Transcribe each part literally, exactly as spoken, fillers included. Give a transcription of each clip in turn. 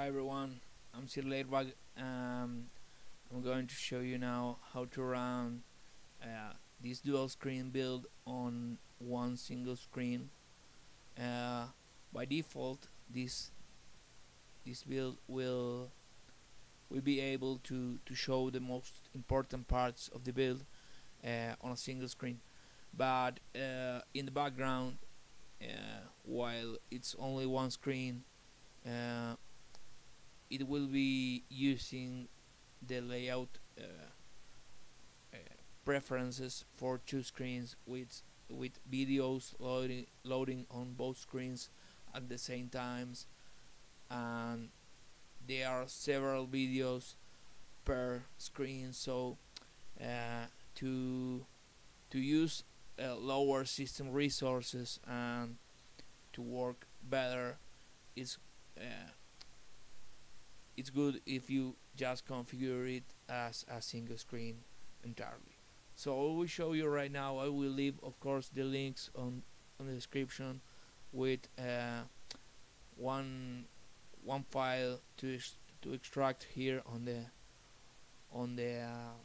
Hi everyone, I'm Sir Leirbag. Um, I'm going to show you now how to run uh, this dual screen build on one single screen. Uh, by default, this this build will will be able to to show the most important parts of the build uh, on a single screen. But uh, in the background, uh, while it's only one screen, Uh, it will be using the layout uh, uh, preferences for two screens with with videos loading loading on both screens at the same times, and there are several videos per screen. So uh, to to use uh, lower system resources and to work better, it's Uh, it's good if you just configure it as a single screen entirely. So I will show you right now. I will leave, of course, the links on, on the description with uh, one one file to to extract here on the on the uh,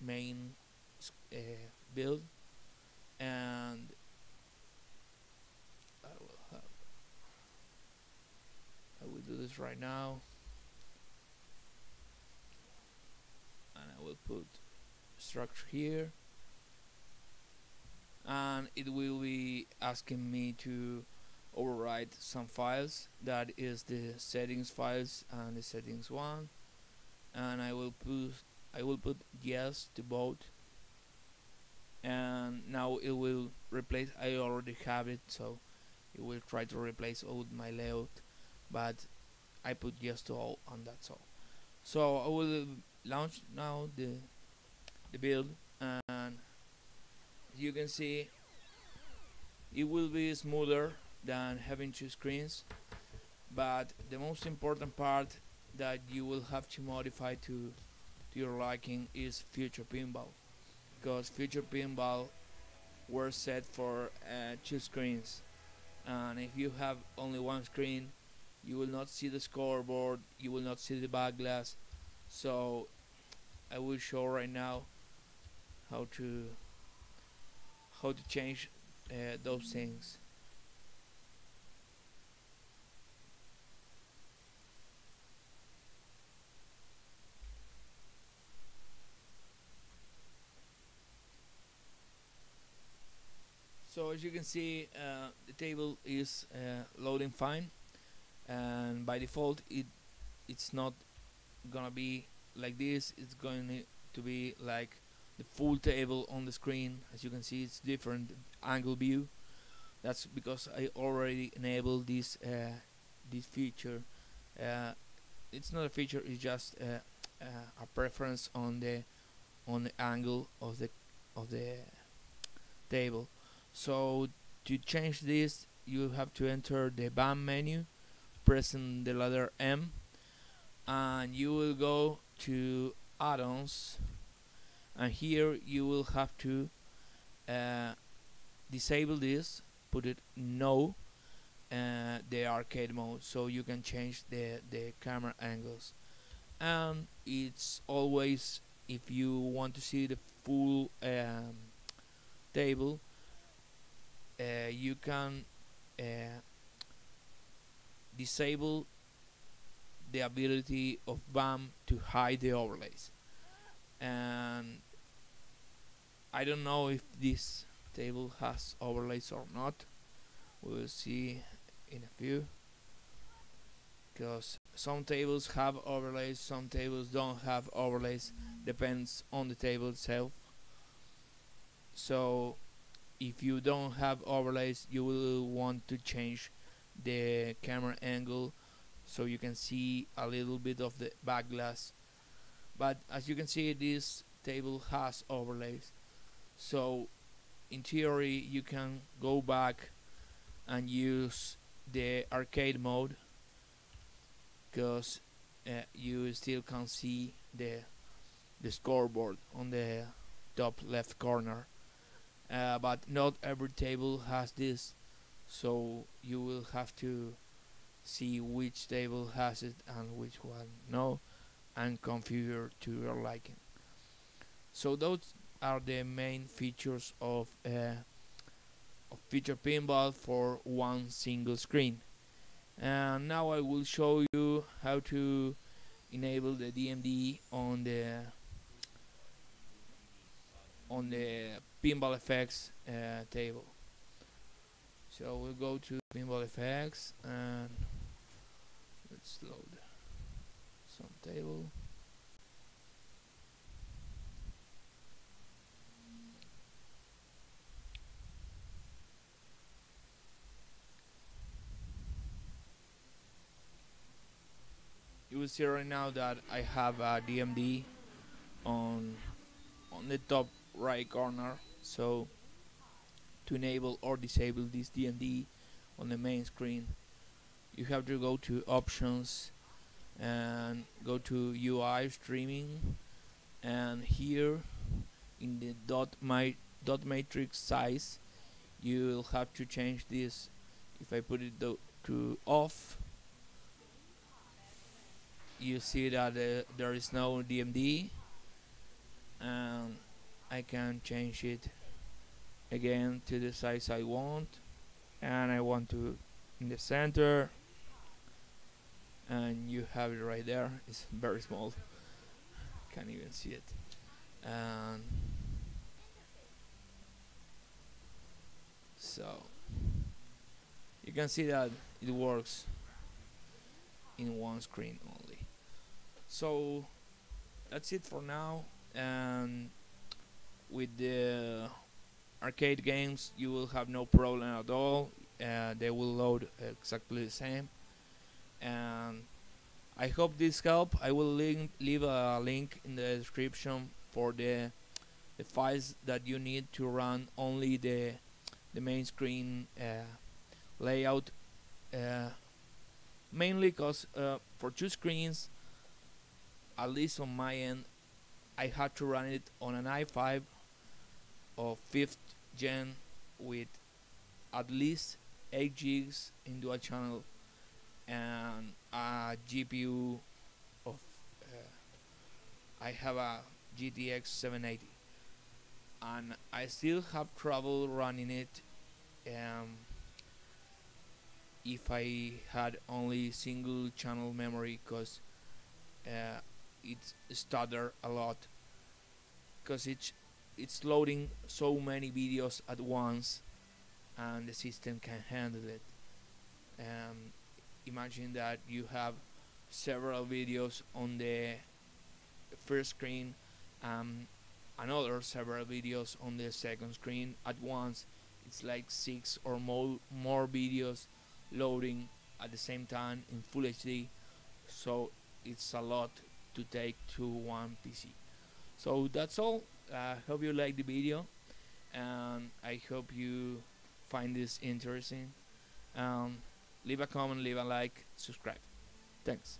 main uh, build, and I will have I will do this right now, and I will put structure here, and it will be asking me to overwrite some files, that is the settings files and the settings one, and I will put I will put yes to both, and now it will replace. I already have it, so it will try to replace all my layout, but I put yes to all, and that's all. So I will launch now the the build, and you can see it will be smoother than having two screens, but the most important part that you will have to modify to, to your liking is Future Pinball, because Future Pinball were set for uh, two screens, and if you have only one screen, you will not see the scoreboard, you will not see the back glass. So I will show right now how to how to change uh, those things. So as you can see, uh, the table is uh, loading fine, and by default it it's not gonna be like this. It's going to be like the full table on the screen. As you can see, it's different angle view. That's because I already enabled this uh, this feature. Uh, it's not a feature, it's just uh, uh, a preference on the on the angle of the of the table. So to change this, you have to enter the BAM menu, pressing the letter M, and you will go to add-ons, and here you will have to uh, disable this, put it no, uh, the arcade mode, so you can change the, the camera angles. And it's always, if you want to see the full um, table, uh, you can uh, disable the ability of BAM to hide the overlays. And I don't know if this table has overlays or not. We will see in a few, because some tables have overlays, some tables don't have overlays, depends on the table itself. So if you don't have overlays, you will want to change the camera angle so you can see a little bit of the back glass. But as you can see, this table has overlays, so in theory you can go back and use the arcade mode, because uh, you still can see the the scoreboard on the top left corner, uh, but not every table has this, so you will have to see which table has it and which one no, and configure to your liking. So those are the main features of, uh, of Future Pinball for one single screen. And now I will show you how to enable the D M D on the on the pinball effects uh, table. So we'll go to pinball effects and let's load some table. You will see right now that I have a D M D on on the top right corner. So to enable or disable this D M D on the main screen, you have to go to options and go to U I streaming, and here in the dot, my, dot matrix size you will have to change this. If I put it do, to off, you see that uh, there is no D M D, and I can change it again to the size I want, and I want to in the center, and you have it right there. It's very small, can't even see it. And so you can see that it works in one screen only. So that's it for now, and with the arcade games you will have no problem at all. Uh, they will load exactly the same, and I hope this helped. I will link, leave a link in the description for the, the files that you need to run only the, the main screen uh, layout, uh, mainly because uh, for two screens, at least on my end, I had to run it on an i five of fifth gen with at least eight gigs in dual channel and a G P U of uh, I have a G T X seven eighty, and I still have trouble running it um, if I had only single channel memory, because uh, it stutter a lot because it's it's loading so many videos at once and the system can handle it. Um, imagine that you have several videos on the first screen and another several videos on the second screen at once. It's like six or more more videos loading at the same time in full H D, so it's a lot to take to one P C. So that's all. I uh, hope you like the video, and I hope you find this interesting. Um, leave a comment, leave a like, subscribe. Thanks.